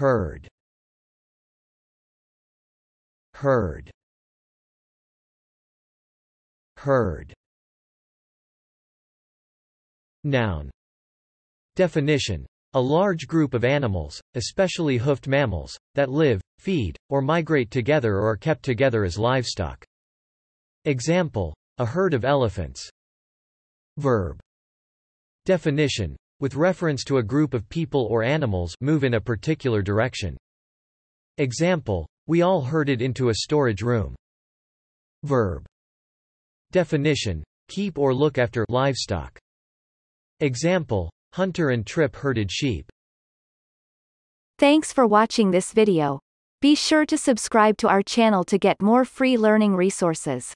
herd, herd, herd. Noun. Definition. A large group of animals, especially hoofed mammals, that live, feed, or migrate together or are kept together as livestock. Example. A herd of elephants. Verb. Definition. With reference to a group of people or animals move in a particular direction. Example. We all herded into a storage room. Verb. Definition. Keep or look after livestock. Example. Hunter and Tripp herded sheep. Thanks for watching this video. Be sure to subscribe to our channel to get more free learning resources.